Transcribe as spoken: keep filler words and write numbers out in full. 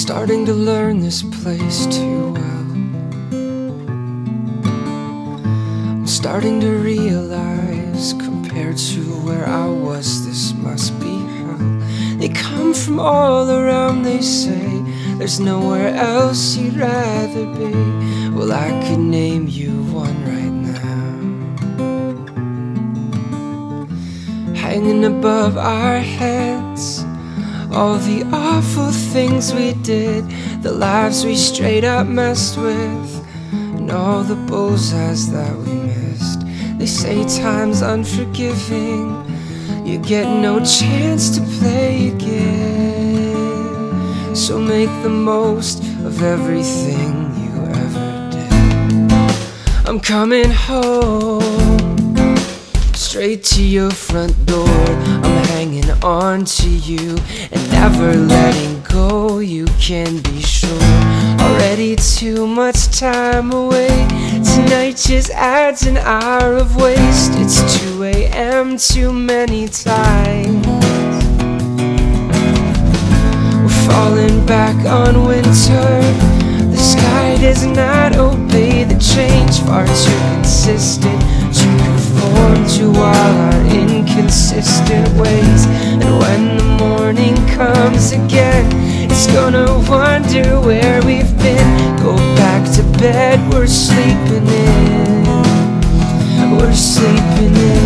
starting to learn this place too well. I'm starting to realize, compared to where I was, this must be hell. They come from all around, they say there's nowhere else you'd rather be. Well, I could name you one right now. Hanging above our heads, all the awful things we did, the lives we straight up messed with, and all the bullseyes that we missed. They say time's unforgiving, you get no chance to play again. So make the most of everything you ever did. I'm coming home, straight to your front door. I'm hanging on to you and never letting go, you can be sure. Already too much time away, tonight just adds an hour of waste. It's two A M too many times. We're falling back on winter, the sky does not obey the change. Far too consistent, too conform to all our inconsistent ways. And when the morning comes again, it's gonna wonder where we've been. Go back to bed, we're sleeping in, we're sleeping in.